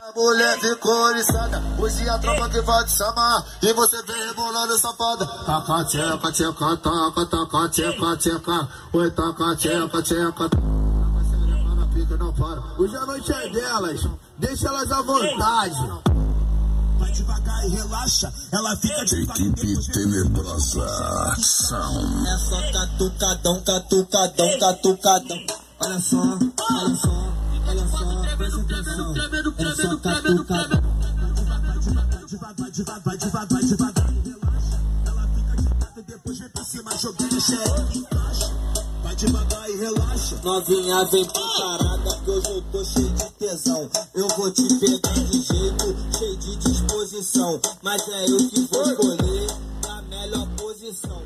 A mulher ficou oriçada, hoje a tropa que vai te chamar. E você vem rebolando safada. Taca tcheca, tcheca, taca, taca tcheca, tcheca. Oi, taca tcheca, tcheca. Taca xereca na pica, não para. Hoje a noite é delas, deixa elas à vontade. Vai devagar e relaxa, ela fica de equipe tenebrosa. São. É só catucadão, catucadão, catucadão. Olha só, olha só, olha só, presta atenção. É só catucadão. Vai devagar, devagar, devagar, devagar. Relaxa, ela fica de lado e depois vem pra cima jogando xereca. Vai devagar e relaxa. Novinha vem preparada que hoje eu tô cheio de tesão. Eu vou te pegar de jeito, cheio de disposição. Mas é eu que vou escolher a melhor posição.